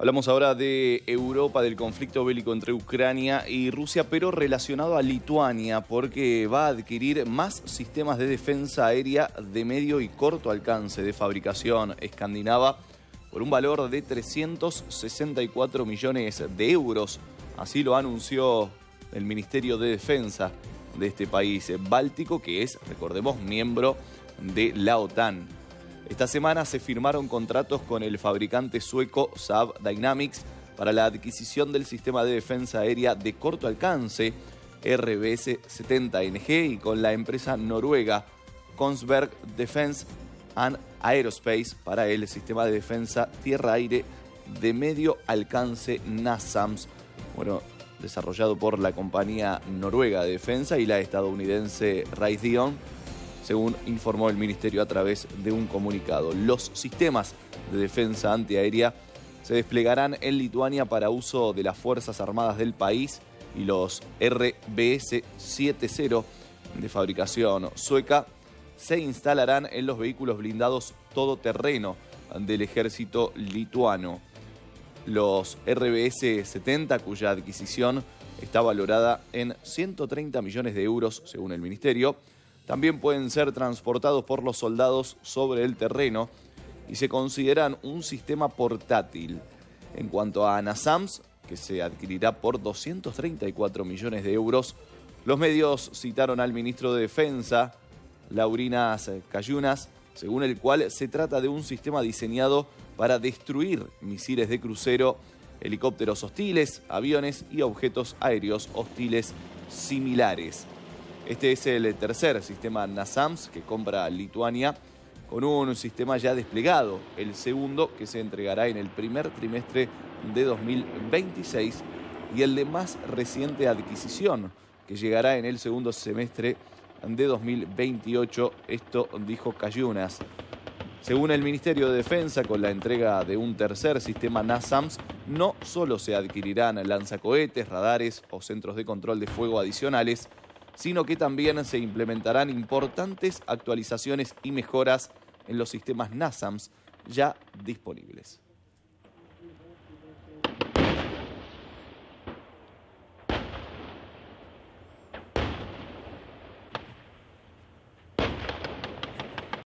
Hablamos ahora de Europa, del conflicto bélico entre Ucrania y Rusia, pero relacionado a Lituania, porque va a adquirir más sistemas de defensa aérea de medio y corto alcance de fabricación escandinava por un valor de 364 millones de euros. Así lo anunció el Ministerio de Defensa de este país báltico, que es, recordemos, miembro de la OTAN. Esta semana se firmaron contratos con el fabricante sueco Saab Dynamics para la adquisición del sistema de defensa aérea de corto alcance RBS 70NG y con la empresa noruega Kongsberg Defense and Aerospace para el sistema de defensa tierra-aire de medio alcance NASAMS, desarrollado por la compañía noruega de defensa y la estadounidense Raytheon, según informó el Ministerio a través de un comunicado. Los sistemas de defensa antiaérea se desplegarán en Lituania para uso de las Fuerzas Armadas del país y los RBS 70 de fabricación sueca se instalarán en los vehículos blindados todoterreno del ejército lituano. Los RBS 70, cuya adquisición está valorada en 130 millones de euros, según el Ministerio, también pueden ser transportados por los soldados sobre el terreno y se consideran un sistema portátil. En cuanto a NASAMS, que se adquirirá por 234 millones de euros, los medios citaron al ministro de Defensa, Laurynas Kasčiūnas, según el cual se trata de un sistema diseñado para destruir misiles de crucero, helicópteros hostiles, aviones y objetos aéreos hostiles similares. Este es el tercer sistema NASAMS que compra Lituania, con un sistema ya desplegado, el segundo que se entregará en el primer trimestre de 2026 y el de más reciente adquisición que llegará en el segundo semestre de 2028, esto dijo Kasčiūnas. Según el Ministerio de Defensa, con la entrega de un tercer sistema NASAMS, no solo se adquirirán lanzacohetes, radares o centros de control de fuego adicionales, sino que también se implementarán importantes actualizaciones y mejoras en los sistemas NASAMS ya disponibles.